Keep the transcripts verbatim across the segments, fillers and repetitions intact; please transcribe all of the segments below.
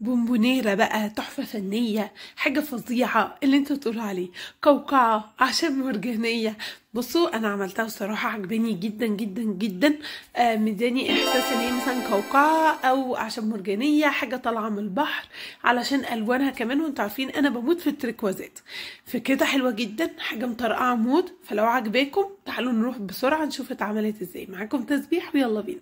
بونبونيرة بقى تحفة فنية، حاجة فظيعة اللي انتوا بتقولوا عليه، قوقعة، أعشاب مرجانية. بصوا انا عملتها بصراحة عجباني جدا جدا جدا، آه مداني احساس ان هي مثلا قوقعة او أعشاب مرجانية، حاجة طالعة من البحر، علشان الوانها كمان وانتوا عارفين انا بموت في التركوازات، فكده حلوة جدا، حاجة مطرقعة موت. فلو عجباكم تعالوا نروح بسرعة نشوف اتعملت ازاي. معاكم تسبيح ويلا بينا.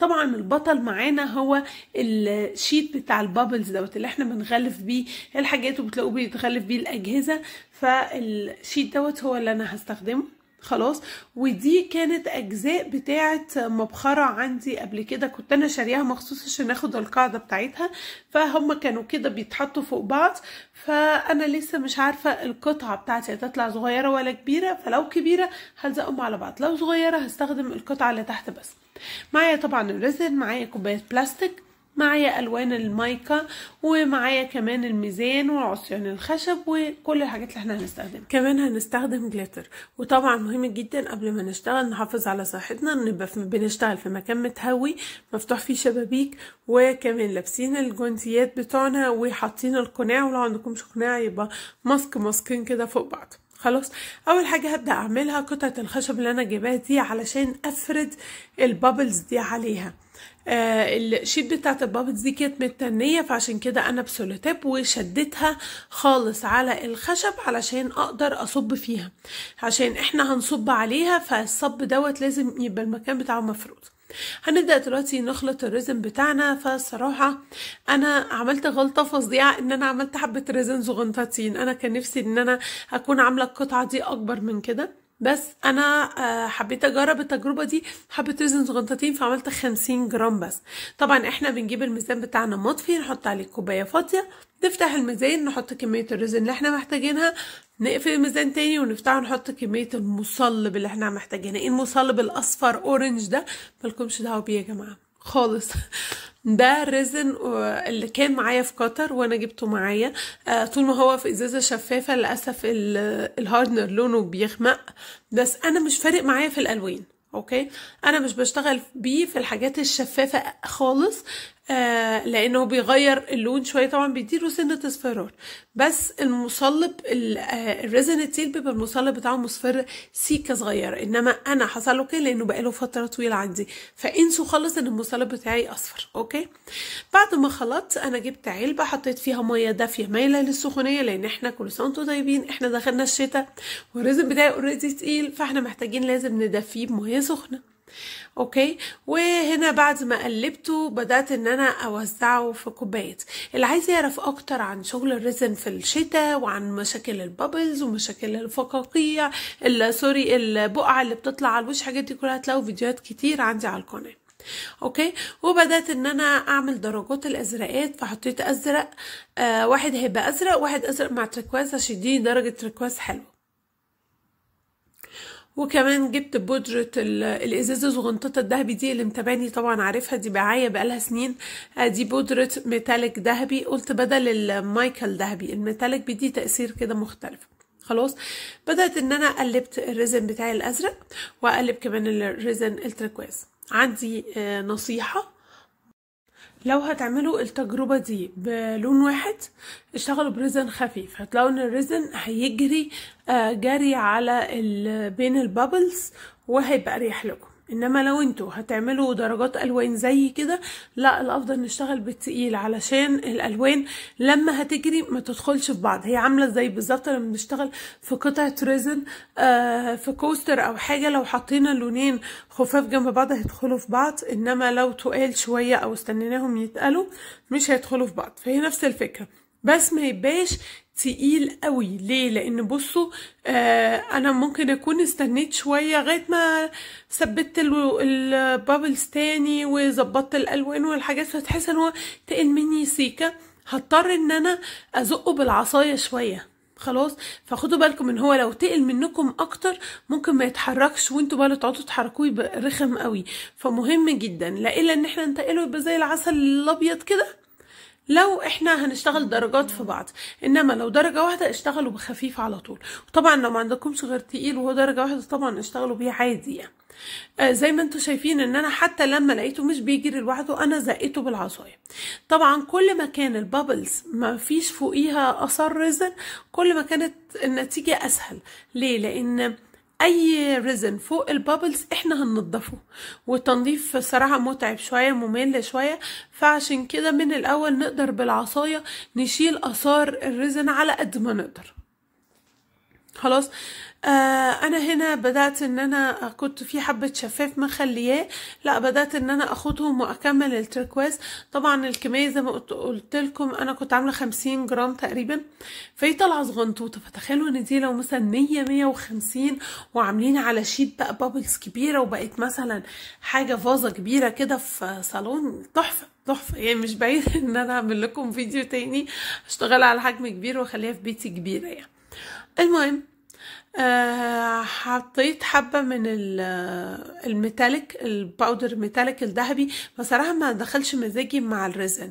طبعا البطل معانا هو الشيت بتاع البابلز دوت اللي احنا بنغلف بيه الحاجات وبتلاقوه بيتغلف بيه الاجهزه، فالشيت دوت هو اللي انا هستخدمه خلاص. ودي كانت اجزاء بتاعه مبخره عندي قبل كده، كنت انا شارياها مخصوص عشان اخد القاعده بتاعتها، فهم كانوا كده بيتحطوا فوق بعض، فانا لسه مش عارفه القطعه بتاعتي هتطلع صغيره ولا كبيره، فلو كبيره هلزقهم على بعض، لو صغيره هستخدم القطعه اللي تحت بس. معايا طبعا الريزن، معايا كوبايه بلاستيك، معايا الوان المايكا، ومعايا كمان الميزان وعصيان الخشب وكل الحاجات اللي احنا هنستخدمها. كمان هنستخدم جليتر، وطبعا مهم جدا قبل ما نشتغل نحافظ على صحتنا، نبقى بنشتغل في مكان متهوي مفتوح فيه شبابيك، وكمان لابسين الجونتيات بتوعنا وحاطين القناع، ولو عندكمش قناع يبقى ماسك ماسكين كده فوق بعض. خلاص اول حاجه هبدا اعملها قطعه الخشب اللي انا جايباها دي علشان افرد البابلز دي عليها. آه الشيت بتاعت البابلز دي كانت متنيه، فعشان كده انا بسولوتيب وشدتها خالص على الخشب علشان اقدر اصب فيها، عشان احنا هنصب عليها، فالصب دوت لازم يبقى المكان بتاعه مفروض. هنبدأ دلوقتي نخلط الريزن بتاعنا. فالصراحة أنا عملت غلطة فظيعة إن أنا عملت حبة ريزن صغنطتين، أنا كان نفسي إن أنا أكون عاملة القطعة دي أكبر من كده، بس أنا حبيت أجرب التجربة دي، حبة ريزن صغنطتين، فعملت خمسين جرام بس. طبعا إحنا بنجيب الميزان بتاعنا مطفي، نحط عليه كوباية فاضية، نفتح الميزان نحط كمية الريزن اللي إحنا محتاجينها، نقفل الميزان تاني ونفتحه ونحط كمية المصلب اللي احنا محتاجينها. ايه المصلب الأصفر أورنج ده؟ مالكمش دعوة بيه يا جماعة خالص. ده الريزن اللي كان معايا في قطر وانا جبته معايا، آه طول ما هو في ازازه شفافه. للاسف الهاردنر لونه بيغمق، بس انا مش فارق معايا في الالوان، اوكي انا مش بشتغل بيه في الحاجات الشفافه خالص، آه لانه بيغير اللون شويه، طبعا بيديله سنه اصفرار. بس المصلب آه الريزن التيل بيبقى المصلب بتاعه مصفر سيكه صغيره، انما انا حصل له كده لانه بقاله فتره طويله عندي، فانسوا خالص ان المصلب بتاعي اصفر. اوكي بعد ما خلطت انا جبت علبه حطيت فيها ميه دافيه مايله للسخونيه، لان احنا كل سنه وانتم طيبين، احنا دخلنا الشتاء والريزن بتاعي اوريدي تقيل، فاحنا محتاجين لازم ندفيه بميه سخنه. اوكي وهنا بعد ما قلبته بدات ان انا اوزعه في كوبايات. اللي عايز يعرف اكتر عن شغل الريزن في الشتاء وعن مشاكل البابلز ومشاكل الفقاقيع سوري البقعه اللي بتطلع على الوش، الحاجات دي كلها هتلاقوا فيديوهات كتير عندي على القناه. اوكي وبدات ان انا اعمل درجات الازرقات، فحطيت ازرق، آه واحد هيبقى ازرق واحد ازرق مع تركواز عشان يديني درجه تركواز حلوه. وكمان جبت بودرة الازازة زغنططة الدهبي دي اللي متابعني طبعا عارفها، دي معايا بقالها سنين، دي بودرة ميتاليك دهبي، قلت بدل المايكا الدهبي الميتاليك بدي تأثير كده مختلف. خلاص بدأت ان انا قلبت الريزن بتاعي الازرق واقلب كمان الريزن التركواز. عندي نصيحة، لو هتعملوا التجربة دي بلون واحد اشتغلوا بريزن خفيف، هتلاقوا ان الريزن هيجري جري على بين البابلز وهيبقى اريح لكم. انما لو انتوا هتعملوا درجات الوان زي كده، لا الافضل نشتغل بالتقيل، علشان الالوان لما هتجري ما تدخلش في بعض. هي عامله زي بالظبط لما بنشتغل في قطعه ريزن آه في كوستر او حاجه، لو حطينا لونين خفاف جنب بعض هيدخلوا في بعض، انما لو تقال شويه او استنيناهم يتقلوا مش هيدخلوا في بعض. فهي نفس الفكره، بس ما يبقاش تقيل قوي. ليه؟ لان بصوا آه انا ممكن اكون استنيت شويه لغايه ما ثبت البابلز تاني وظبطت الالوان والحاجات، فتحس ان هو تقل مني سيكه، هضطر ان انا ازقه بالعصايه شويه. خلاص فخدوا بالكم ان هو لو تقل منكم اكتر ممكن ما يتحركش، وانتوا بقى تقعدوا تحركوه يبقى رخم قوي، فمهم جدا لا الا ان احنا نتقله يبقى زي العسل الابيض كده لو احنا هنشتغل درجات في بعض. انما لو درجه واحده اشتغلوا بخفيف على طول، وطبعا لو ما عندكمش غير تقيل وهو درجه واحده طبعا اشتغلوا بيه عادي يعني. زي ما انتوا شايفين ان انا حتى لما لقيته مش بيجري لوحده انا زقيته بالعصايه. طبعا كل ما كان البابلز ما فيش فوقيها اثر ريزن كل ما كانت النتيجه اسهل. ليه؟ لان اي ريزن فوق البابلز احنا هننضفه، والتنظيف صراحه متعب شويه ممل شويه، فعشان كده من الاول نقدر بالعصايه نشيل اثار الريزن على قد ما نقدر. خلاص آه انا هنا بدات ان انا كنت في حبه شفاف مخلياه، لا بدات ان انا اخدهم واكمل التركواز. طبعا الكميه زي ما قلت لكم انا كنت عامله خمسين جرام تقريبا، فهي طالعه صغنطوطه. فتخيلوا ان دي لو مثلا مية مية وخمسين وعاملين على شيت بقى بابلز كبيره وبقت مثلا حاجه فازه كبيره كده في صالون، تحفه تحفه. يعني مش بعيد ان انا اعمل لكم فيديو تاني اشتغل على حجم كبير واخليها في بيتي كبيره يعني. المهم آه حطيت حبه من الميتاليك الباودر الميتاليك الذهبي، بصراحه ما دخلش مزاجي مع الريزن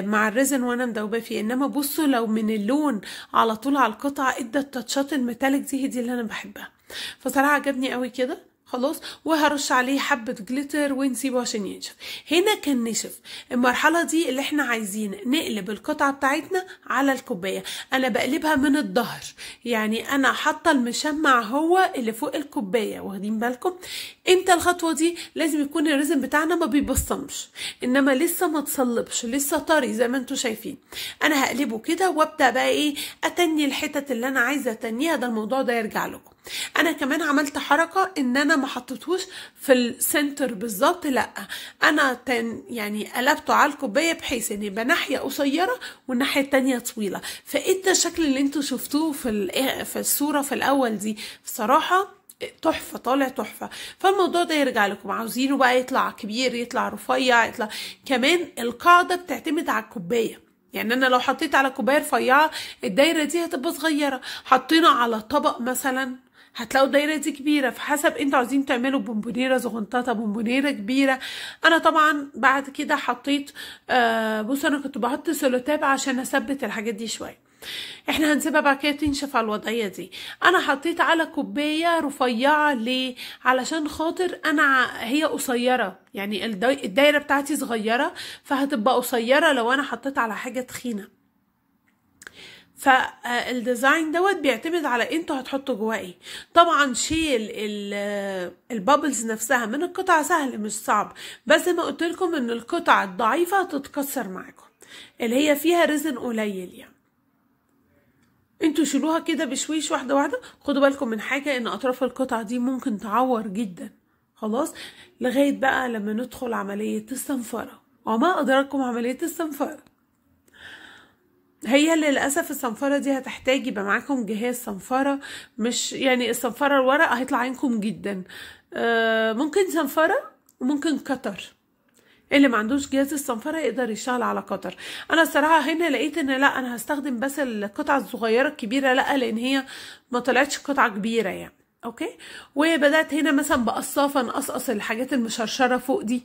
مع الريزن وانا مدوبه فيه، انما بصوا لو من اللون على طول على القطعه ادى التاتشات الميتاليك دي، هي دي اللي انا بحبها. فصراحه عجبني قوي كده. خلاص وهرش عليه حبه جليتر ونسيبه عشان ينشف. هنا كان نشف. المرحله دي اللي احنا عايزين نقلب القطعه بتاعتنا على الكوبايه، انا بقلبها من الظهر، يعني انا حاطه المشمع هو اللي فوق الكوبايه. واخدين بالكم امتى الخطوه دي؟ لازم يكون الريزن بتاعنا ما بيبصمش، انما لسه ما تصلبش، لسه طري زي ما انتم شايفين. انا هقلبه كده وابدا بقى ايه اتني الحتت اللي انا عايزه اتنيها. ده الموضوع ده يرجع لكم. انا كمان عملت حركه ان انا ما حطيتهوش في السنتر بالظبط، لا انا تن يعني قلبته على الكوبايه بحيث ان يبقى ناحيه قصيره والناحيه التانيه طويله، فادى الشكل اللي انتوا شفتوه في في الصوره في الاول دي بصراحه تحفه، طالع تحفه. فالموضوع ده يرجع لكم، عاوزينه بقى يطلع كبير يطلع رفيع يطلع. كمان القاعده بتعتمد على الكوبايه، يعني انا لو حطيت على كوبايه رفيعه الدايره دي هتبقى صغيره، حطينا على طبق مثلا هتلاقوا الدايره دي كبيره. فحسب انتوا عايزين تعملوا بونبونيره صغنططه بونبونيره كبيره. انا طبعا بعد كده حطيت آه بصوا انا كنت بحط سلوتاب عشان اثبت الحاجات دي شويه، احنا هنسيبها بعد كده تنشف على الوضعيه دي. انا حطيت على كوبايه رفيعه ليه؟ علشان خاطر انا هي قصيره، يعني الدايره بتاعتي صغيره فهتبقى قصيره لو انا حطيت على حاجه تخينه. فالديزاين دوت بيعتمد على انتوا هتحطوا جواه ايه. طبعا شيل البابلز نفسها من القطعه سهل مش صعب، بس زي ما قلت لكم ان القطعه الضعيفه هتتكسر معاكم اللي هي فيها ريزن قليل. يعني انتوا شيلوها كده بشويش واحده واحده. خدوا بالكم من حاجه ان اطراف القطعه دي ممكن تعور جدا. خلاص لغايه بقى لما ندخل عمليه الصنفره. وما ادراكم عمليه الصنفره، هي للاسف الصنفره دي هتحتاج يبقى معاكم جهاز صنفره، مش يعني الصنفره الورق هيطلع عينكم جدا. آه ممكن صنفره وممكن قطر، اللي ما عندوش جهاز الصنفره يقدر يشتغل على قطر. انا الصراحه هنا لقيت ان لا انا هستخدم بس القطعه الصغيره الكبيره، لا لان هي ما طلعتش قطعه كبيره يعني. اوكي وبدات هنا مثلا بقصافه نقصقص الحاجات المشرشره فوق دي.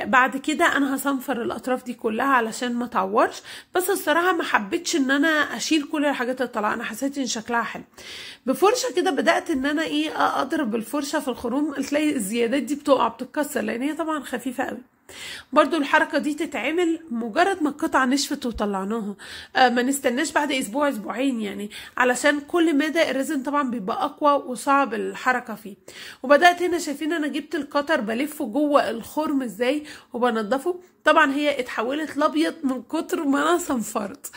بعد كده انا هصنفر الاطراف دي كلها علشان ما تعورش، بس الصراحه ما حبيتش ان انا اشيل كل الحاجات اللي طالعه، انا حسيت ان شكلها حلو. بفرشه كده بدات ان انا ايه اضرب بالفرشه في الخروم، تلاقي الزيادات دي بتقع بتتكسر لان هي طبعا خفيفه قوي. برضو الحركه دي تتعمل مجرد ما القطعه نشفت وطلعناها، آه ما نستناش بعد اسبوع اسبوعين يعني، علشان كل مدى الريزن طبعا بيبقى اقوى وصعب الحركه فيه. وبدات هنا شايفين انا جبت القطر بلفه جوه الخرم ازاي وبنضفه. طبعا هي اتحولت لابيض من كتر ما انا صنفرت.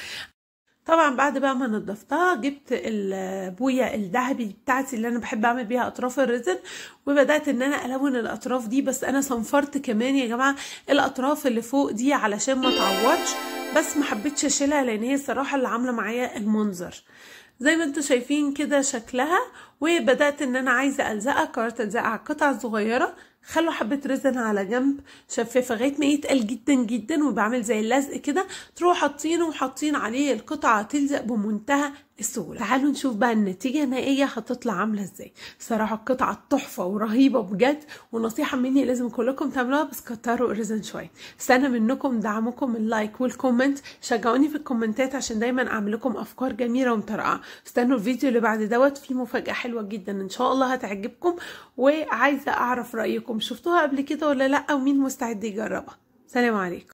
طبعا بعد بقى ما نضفتها جبت البويه الذهبي بتاعتي اللي انا بحب اعمل بيها اطراف الريزن، وبدات ان انا الون الاطراف دي. بس انا صنفرت كمان يا جماعه الاطراف اللي فوق دي علشان ما تعورش، بس ما حبيتش اشيلها لان هي الصراحه اللي عامله معايا المنظر زي ما انتوا شايفين كده شكلها. وبدات ان انا عايزه الزقها، قررت الزقها على القطعه الصغيره، خلوا حبه ريزن على جنب شفافه لغايه ما يتقل جدا جدا وبعمل زي اللزق كده، تروحوا حاطينه وحاطين عليه القطعه تلزق بمنتهى الصوره. تعالوا نشوف بقى النتيجه النهائيه هتطلع عامله ازاي. بصراحه القطعه تحفه ورهيبه بجد، ونصيحه مني لازم كلكم تعملوها، بس كتروا ريزن شويه. استنى منكم دعمكم اللايك والكومنت، شجعوني في الكومنتات عشان دايما اعمل لكم افكار جميله ومطرقعه. استنوا الفيديو اللي بعد دوت فيه مفاجاه حلوه جدا ان شاء الله هتعجبكم، وعايزه اعرف رايكم، شفتوها قبل كده ولا لا، ومين مستعد يجربها. سلام عليكم.